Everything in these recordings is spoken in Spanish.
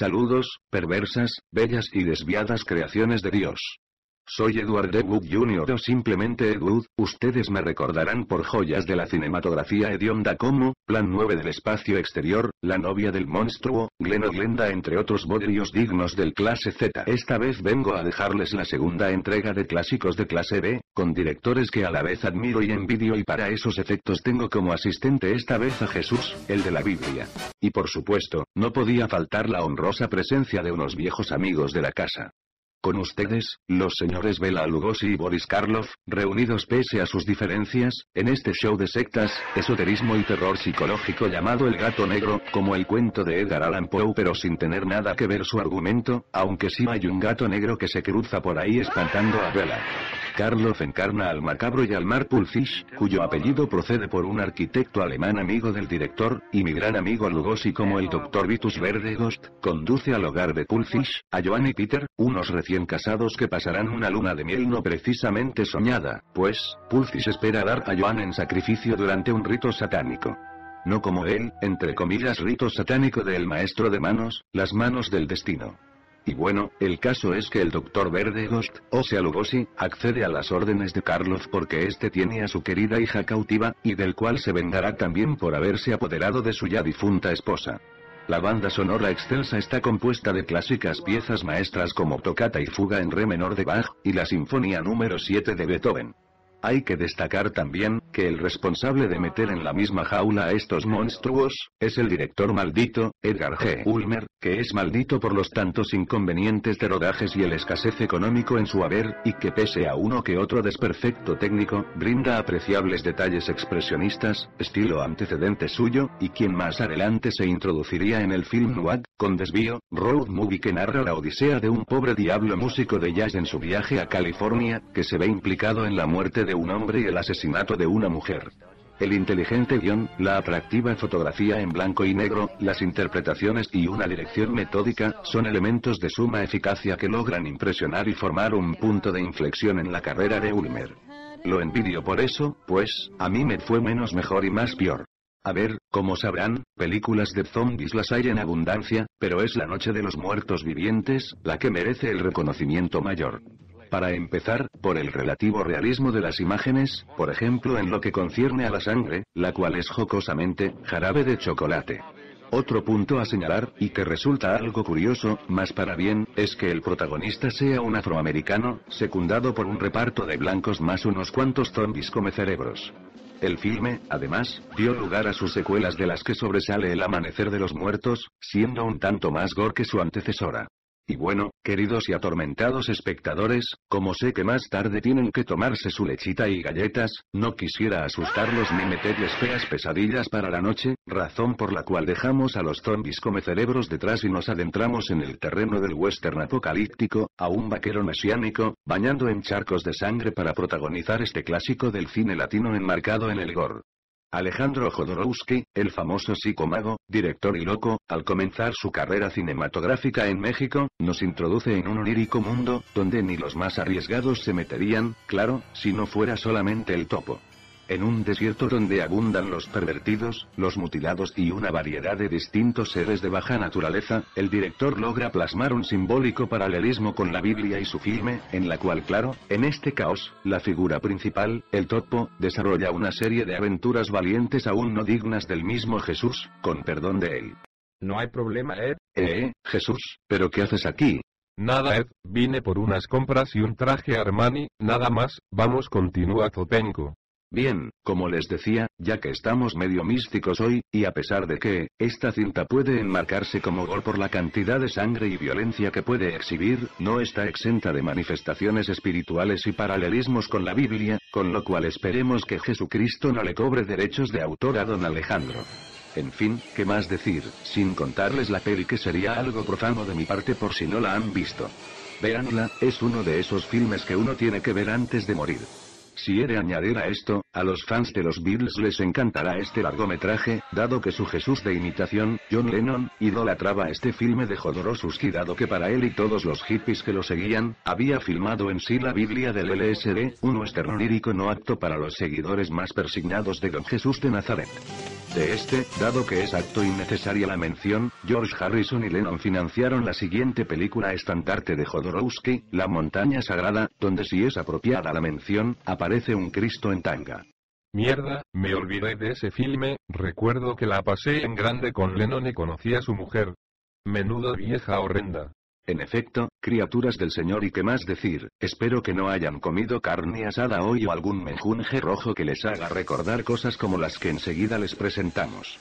saludos, perversas, bellas y desviadas creaciones de Dios. Soy Edward E. Wood Jr. o simplemente Ed Wood, ustedes me recordarán por joyas de la cinematografía hedionda como Plan 9 del Espacio Exterior, La Novia del Monstruo, Glenoglenda, entre otros bodrios dignos del clase Z. Esta vez vengo a dejarles la segunda entrega de Clásicos de Clase B, con directores que a la vez admiro y envidio, y para esos efectos tengo como asistente esta vez a Jesús, el de la Biblia. Y por supuesto, no podía faltar la honrosa presencia de unos viejos amigos de la casa. Con ustedes, los señores Bela Lugosi y Boris Karloff, reunidos pese a sus diferencias, en este show de sectas, esoterismo y terror psicológico llamado El Gato Negro, como el cuento de Edgar Allan Poe pero sin tener nada que ver su argumento, aunque sí hay un gato negro que se cruza por ahí espantando a Bela. Karloff encarna al macabro Hjalmar Poelzig, cuyo apellido procede por un arquitecto alemán amigo del director, y mi gran amigo Lugosi, como el doctor Vitus Werdegast, conduce al hogar de Pulfish a Joan y Peter, unos recién casados que pasarán una luna de miel no precisamente soñada, pues Pulfish espera dar a Joan en sacrificio durante un rito satánico. No como él, entre comillas, rito satánico del maestro de manos, las manos del destino. Y bueno, el caso es que el doctor Werdegast, o sea Lugosi, accede a las órdenes de Karloff porque este tiene a su querida hija cautiva, y del cual se vengará también por haberse apoderado de su ya difunta esposa. La banda sonora excelsa está compuesta de clásicas piezas maestras como Tocata y Fuga en re menor de Bach, y la Sinfonía número 7 de Beethoven. Hay que destacar también que el responsable de meter en la misma jaula a estos monstruos es el director maldito, Edgar G. Ulmer, que es maldito por los tantos inconvenientes de rodajes y el escasez económico en su haber, y que pese a uno que otro desperfecto técnico, brinda apreciables detalles expresionistas, estilo antecedente suyo, y quien más adelante se introduciría en el film noir, con desvío, Road Movie, que narra la odisea de un pobre diablo músico de jazz en su viaje a California, que se ve implicado en la muerte de un hombre y el asesinato de una mujer. El inteligente guión, la atractiva fotografía en blanco y negro, las interpretaciones y una dirección metódica, son elementos de suma eficacia que logran impresionar y formar un punto de inflexión en la carrera de Ulmer. Lo envidio por eso, pues a mí me fue menos mejor y más peor. A ver, como sabrán, películas de zombies las hay en abundancia, pero es La Noche de los Muertos Vivientes la que merece el reconocimiento mayor. Para empezar, por el relativo realismo de las imágenes, por ejemplo en lo que concierne a la sangre, la cual es jocosamente jarabe de chocolate. Otro punto a señalar, y que resulta algo curioso, más para bien, es que el protagonista sea un afroamericano, secundado por un reparto de blancos más unos cuantos zombies comecerebros. El filme, además, dio lugar a sus secuelas, de las que sobresale El Amanecer de los Muertos, siendo un tanto más gore que su antecesora. Y bueno, queridos y atormentados espectadores, como sé que más tarde tienen que tomarse su lechita y galletas, no quisiera asustarlos ni meterles feas pesadillas para la noche, razón por la cual dejamos a los zombies comecerebros detrás y nos adentramos en el terreno del western apocalíptico, a un vaquero mesiánico, bañando en charcos de sangre para protagonizar este clásico del cine latino enmarcado en el gore. Alejandro Jodorowsky, el famoso psicomago, director y loco, al comenzar su carrera cinematográfica en México, nos introduce en un onírico mundo, donde ni los más arriesgados se meterían, claro, si no fuera solamente el topo. En un desierto donde abundan los pervertidos, los mutilados y una variedad de distintos seres de baja naturaleza, el director logra plasmar un simbólico paralelismo con la Biblia y su filme, en la cual, claro, en este caos, la figura principal, el topo, desarrolla una serie de aventuras valientes aún no dignas del mismo Jesús, con perdón de él. No hay problema, Ed. Jesús, ¿pero qué haces aquí? Nada, Ed, vine por unas compras y un traje Armani, nada más. Vamos, continúa Totenko. Bien, como les decía, ya que estamos medio místicos hoy, y a pesar de que esta cinta puede enmarcarse como gore por la cantidad de sangre y violencia que puede exhibir, no está exenta de manifestaciones espirituales y paralelismos con la Biblia, con lo cual esperemos que Jesucristo no le cobre derechos de autor a don Alejandro. En fin, ¿qué más decir? Sin contarles la peli, que sería algo profano de mi parte por si no la han visto. Véanla, es uno de esos filmes que uno tiene que ver antes de morir. Si he de añadir a esto, a los fans de los Beatles les encantará este largometraje, dado que su Jesús de imitación, John Lennon, idolatraba este filme de Jodorowsky, dado que para él y todos los hippies que lo seguían, había filmado en sí la Biblia del LSD, un western onírico no apto para los seguidores más persignados de Don Jesús de Nazaret. de este, dado que es acto innecesaria la mención, George Harrison y Lennon financiaron la siguiente película estandarte de Jodorowsky, La Montaña Sagrada, donde si es apropiada la mención, aparece un Cristo en tanga. Mierda, me olvidé de ese filme, recuerdo que la pasé en grande con Lennon y conocí a su mujer. Menuda vieja horrenda. En efecto, criaturas del Señor, y qué más decir, espero que no hayan comido carne asada hoy o algún menjunje rojo que les haga recordar cosas como las que enseguida les presentamos.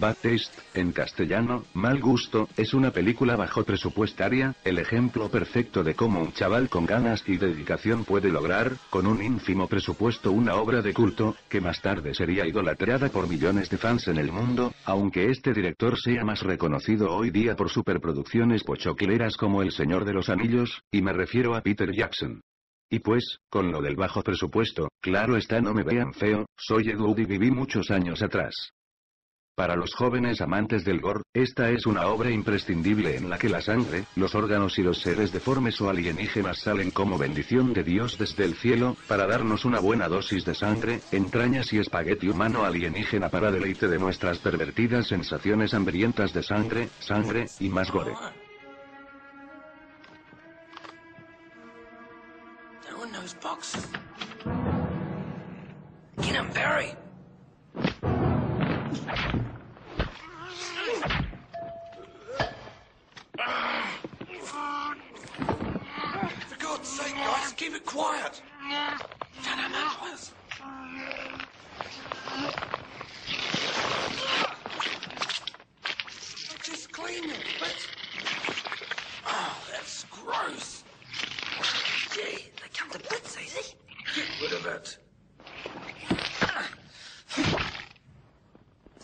Bad Taste, en castellano, mal gusto, es una película bajo presupuestaria, el ejemplo perfecto de cómo un chaval con ganas y dedicación puede lograr, con un ínfimo presupuesto, una obra de culto, que más tarde sería idolatrada por millones de fans en el mundo, aunque este director sea más reconocido hoy día por superproducciones pochocleras como El Señor de los Anillos, y me refiero a Peter Jackson. Y pues, con lo del bajo presupuesto, claro está, no me vean feo, soy Ed Wood y viví muchos años atrás. Para los jóvenes amantes del gore, esta es una obra imprescindible en la que la sangre, los órganos y los seres deformes o alienígenas salen como bendición de Dios desde el cielo, para darnos una buena dosis de sangre, entrañas y espagueti humano alienígena para deleite de nuestras pervertidas sensaciones hambrientas de sangre, sangre y más gore. Keep it quiet. Just clean your bits. Oh, that's gross. Gee, they come to bits easy. Get rid of it.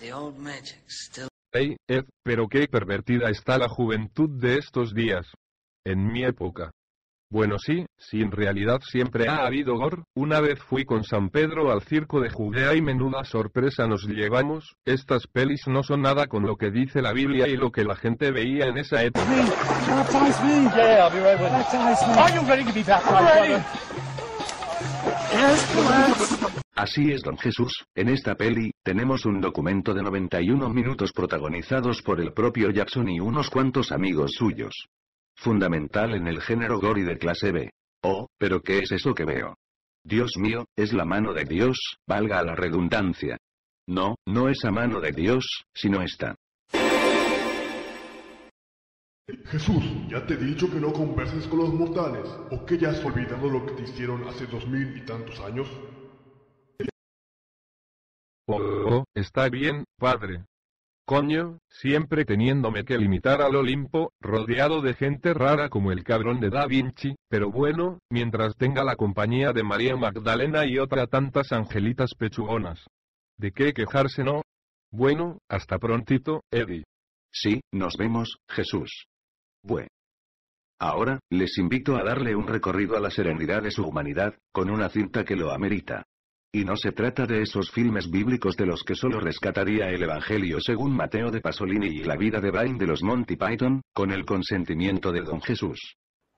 The old magic still. Hey, Ed, pero qué pervertida está la juventud de estos días. En mi época. Bueno, sí, en realidad siempre ha habido gore. Una vez fui con San Pedro al circo de Judea y menuda sorpresa nos llevamos. Estas pelis no son nada con lo que dice la Biblia y lo que la gente veía en esa época. Así es, don Jesús, en esta peli, tenemos un documento de 91 minutos protagonizados por el propio Jackson y unos cuantos amigos suyos. Fundamental en el género gore y de clase B. Oh, pero ¿qué es eso que veo? Dios mío, es la mano de Dios, valga la redundancia. No, no es a mano de Dios, sino esta. Jesús, ya te he dicho que no converses con los mortales, ¿o que ya has olvidado lo que te hicieron hace 2000 y tantos años? Oh, está bien, padre. Coño, siempre teniéndome que limitar al Olimpo, rodeado de gente rara como el cabrón de Da Vinci, pero bueno, mientras tenga la compañía de María Magdalena y otra tantas angelitas pechugonas. ¿De qué quejarse, no? Bueno, hasta prontito, Eddie. Sí, nos vemos, Jesús. Bueno. Ahora, les invito a darle un recorrido a la serenidad de su humanidad, con una cinta que lo amerita. Y no se trata de esos filmes bíblicos de los que solo rescataría el Evangelio según Mateo de Pasolini y la vida de Brian de los Monty Python, con el consentimiento de don Jesús.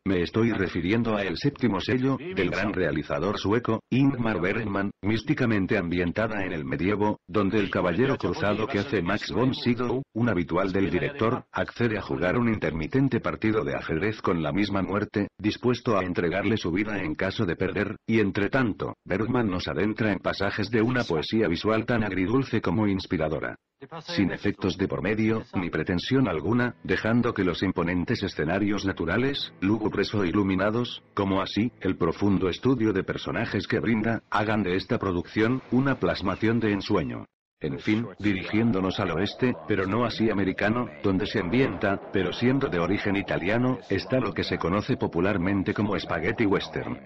Me estoy refiriendo a El séptimo sello, del gran realizador sueco, Ingmar Bergman, místicamente ambientada en el medievo, donde el caballero cruzado que hace Max von Sydow, un habitual del director, accede a jugar un intermitente partido de ajedrez con la misma muerte, dispuesto a entregarle su vida en caso de perder, y entre tanto, Bergman nos adentra en pasajes de una poesía visual tan agridulce como inspiradora. Sin efectos de por medio, ni pretensión alguna, dejando que los imponentes escenarios naturales, lúgubres o iluminados, como así, el profundo estudio de personajes que brinda, hagan de esta producción una plasmación de ensueño. En fin, dirigiéndonos al oeste, pero no así americano, donde se ambienta, pero siendo de origen italiano, está lo que se conoce popularmente como spaghetti western.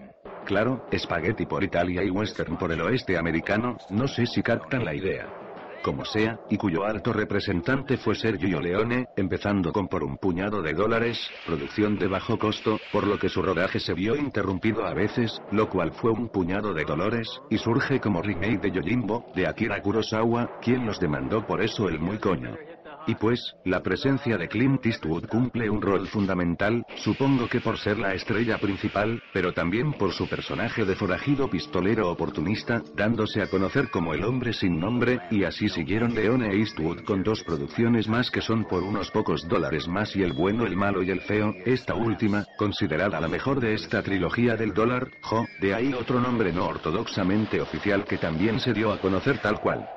Claro, spaghetti por Italia y western por el oeste americano, no sé si captan la idea. Como sea, y cuyo alto representante fue Sergio Leone, empezando con Por un puñado de dólares, producción de bajo costo, por lo que su rodaje se vio interrumpido a veces, lo cual fue un puñado de dolores, y surge como remake de Yojimbo, de Akira Kurosawa, quien los demandó por eso el muy coño. Y pues, la presencia de Clint Eastwood cumple un rol fundamental, supongo que por ser la estrella principal, pero también por su personaje de forajido pistolero oportunista, dándose a conocer como el hombre sin nombre, y así siguieron Leone e Eastwood con dos producciones más que son por unos pocos dólares más y El bueno, el malo y el feo, esta última, considerada la mejor de esta trilogía del dólar, de ahí otro nombre no ortodoxamente oficial que también se dio a conocer tal cual.